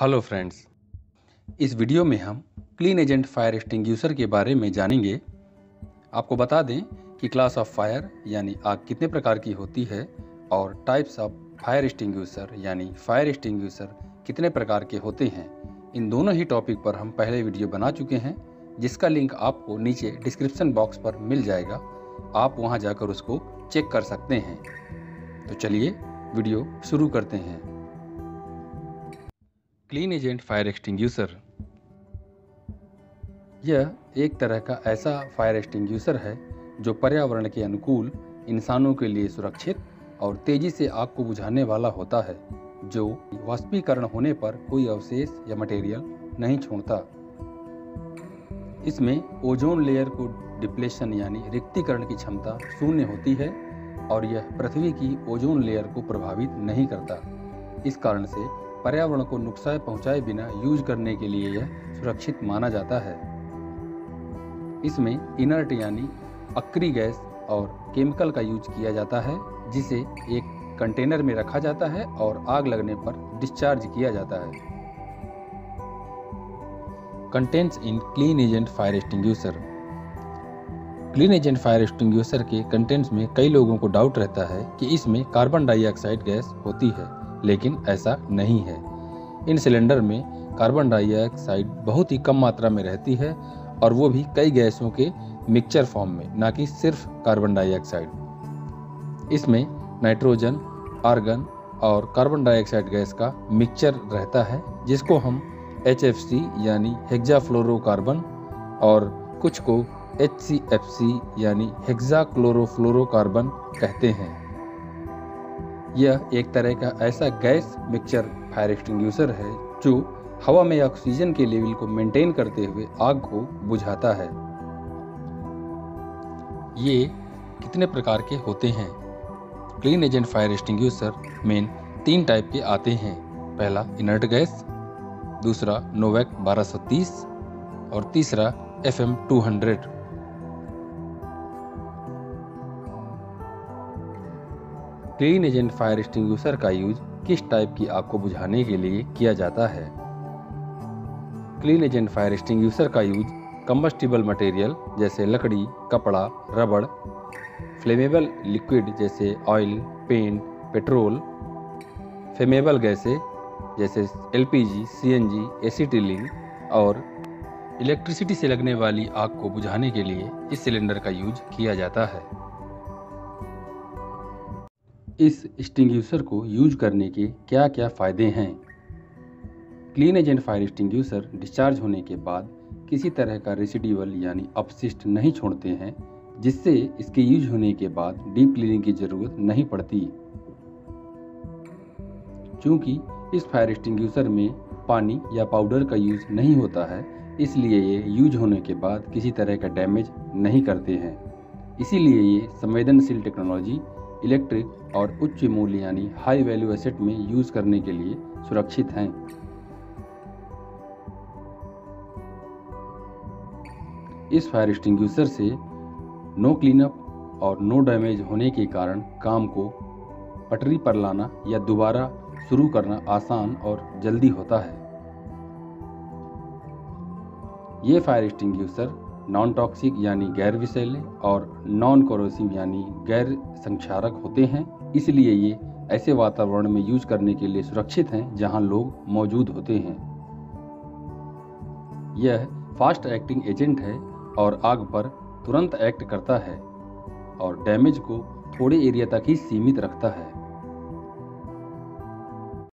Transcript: Hello friends, इस video में हम क्लीन एजेंट फायर एक्सटिंग्विशर के बारे में जानेंगे। आपको बता दें कि क्लास ऑफ फायर यानी आग कितने प्रकार की होती है और टाइप्स ऑफ फायर एक्सटिंग्विशर यानी फायर एक्सटिंग्विशर कितने प्रकार के होते हैं। इन दोनों ही टॉपिक पर हम पहले वीडियो बना चुके हैं, जिसका लिंक आपको नीचे डिस्क्रिप्शन बॉक्स पर मिल जाएगा। आप वहाँ जाकर उसको चेक कर सकते हैं। तो चलिए वीडियो शुरू करते हैं। क्लीन एजेंट फायर एक्सटिंग्विशर यह एक तरह का ऐसा फायर एक्सटिंग्विशर है जो पर्यावरण के अनुकूल, इंसानों के लिए सुरक्षित और तेजी से आग को बुझाने वाला होता है, जो वाष्पीकरण होने पर कोई अवशेष या मटेरियल नहीं छोड़ता। इसमें ओजोन लेयर को डिप्लेशन यानी रिक्तीकरण की क्षमता शून्य होती है और यह पृथ्वी की ओजोन लेयर को प्रभावित नहीं करता। इस कारण से पर्यावरण को नुकसान पहुंचाए बिना यूज करने के लिए यह सुरक्षित माना जाता है। इसमें इनर्ट यानी अक्री गैस और केमिकल का यूज किया जाता है, जिसे एक कंटेनर में रखा जाता है और आग लगने पर डिस्चार्ज किया जाता है। Contents in clean agent fire extinguisher. Clean agent fire extinguisher के कंटेंट्स में कई लोगों को डाउट रहता है कि इसमें कार्बन डाइऑक्साइड गैस होती है, लेकिन ऐसा नहीं है। इन सिलेंडर में कार्बन डाइऑक्साइड बहुत ही कम मात्रा में रहती है और वो भी कई गैसों के मिक्सचर फॉर्म में, ना कि सिर्फ कार्बन डाइऑक्साइड। इसमें नाइट्रोजन, आर्गन और कार्बन डाइऑक्साइड गैस का मिक्सचर रहता है, जिसको हम HFC यानी हेक्जा क्लोरो फ्लोरो कार्बन और कुछ को HCFC यानी हेक्जा क्लोरो फ्लोरो कार्बन कहते हैं। यह एक तरह का ऐसा गैस मिक्सचर फायर एक्सटिंग्विशर है जो हवा में ऑक्सीजन के लेवल को मेंटेन करते हुए आग को बुझाता है। ये कितने प्रकार के होते हैं? क्लीन एजेंट फायर एक्सटिंग्विशर में 3 टाइप के आते हैं। पहला इनर्ट गैस, दूसरा नोवेक 1230 और तीसरा FM 200। Clean agent fire extinguisher का यूज किस टाइप की आग को बुझाने के लिए किया जाता है? क्लीन एजेंट फायर एक्सटिंग्विशर का यूज कम्बस्टिबल मटेरियल जैसे लकड़ी, कपड़ा, रबड़, फ्लेमेबल लिक्विड जैसे ऑयल, पेंट, पेट्रोल, फ्लेमेबल गैसें जैसे LPG, CNG, एसिटिलीन और इलेक्ट्रिसिटी से लगने वाली आग को बुझाने के लिए इस सिलेंडर का यूज किया जाता है। इस एक्सटिंग्विशर को यूज करने के क्या क्या फ़ायदे हैं? Clean agent fire extinguisher discharge होने के बाद किसी तरह का रेसिड्यूअल यानी अपशिष्ट नहीं छोड़ते हैं, जिससे इसके यूज होने के बाद डीप क्लीनिंग की ज़रूरत नहीं पड़ती। चूँकि इस फायर एक्सटिंग्विशर में पानी या पाउडर का यूज नहीं होता है, इसलिए ये यूज होने के बाद किसी तरह का डैमेज नहीं करते हैं। इसीलिए ये संवेदनशील टेक्नोलॉजी इलेक्ट्रिक और उच्च मूल्य यानी हाई वैल्यू एसेट में यूज करने के लिए सुरक्षित हैं। इस फायर एक्सटिंग्विशर से नो क्लीनअप और नो डैमेज होने के कारण काम को पटरी पर लाना या दोबारा शुरू करना आसान और जल्दी होता है। ये फायर एक्सटिंग्विशर नॉन टॉक्सिक यानी गैर विषैले और नॉन कोरोसिव यानी गैर संक्षारक होते हैं, इसलिए ये ऐसे वातावरण में यूज करने के लिए सुरक्षित हैं जहां लोग मौजूद होते हैं। यह फास्ट एक्टिंग एजेंट है और आग पर तुरंत एक्ट करता है और डैमेज को थोड़े एरिया तक ही सीमित रखता है।